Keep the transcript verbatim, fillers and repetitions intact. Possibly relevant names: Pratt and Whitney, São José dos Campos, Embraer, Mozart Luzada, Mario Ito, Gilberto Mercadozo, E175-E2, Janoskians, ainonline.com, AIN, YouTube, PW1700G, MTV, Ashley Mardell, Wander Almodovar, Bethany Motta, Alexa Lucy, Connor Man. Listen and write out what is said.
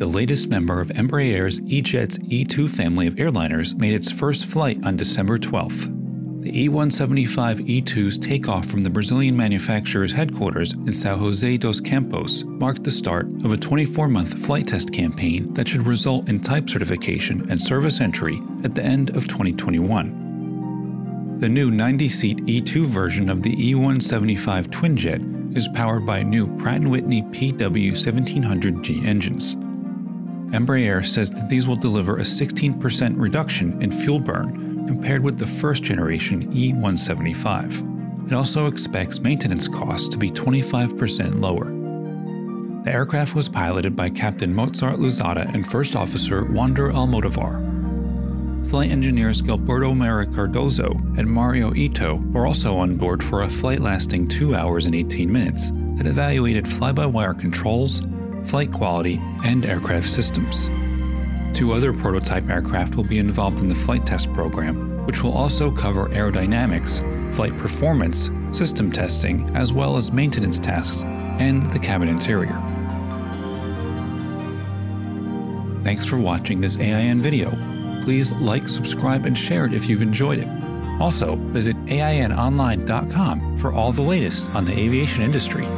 the latest member of Embraer's E-Jet's E two family of airliners, made its first flight on December twelfth. The E one seventy-five E two's takeoff from the Brazilian manufacturer's headquarters in São José dos Campos marked the start of a twenty-four month flight test campaign that should result in type certification and service entry at the end of twenty twenty-one. The new ninety seat E two version of the E one seventy-five twinjet is powered by new Pratt and Whitney P W seventeen hundred G engines. Embraer says that these will deliver a sixteen percent reduction in fuel burn compared with the first-generation E one seventy-five. It also expects maintenance costs to be twenty-five percent lower. The aircraft was piloted by Captain Mozart Luzada and First Officer Wander Almodovar. Flight engineers Gilberto Mercadozo and Mario Ito were also on board for a flight lasting two hours and eighteen minutes that evaluated fly-by-wire controls, flight quality, and aircraft systems. Two other prototype aircraft will be involved in the flight test program, which will also cover aerodynamics, flight performance, system testing, as well as maintenance tasks, and the cabin interior. Thanks for watching this A I N video. Please like, subscribe, and share it if you've enjoyed it. Also, visit A I N online dot com for all the latest on the aviation industry.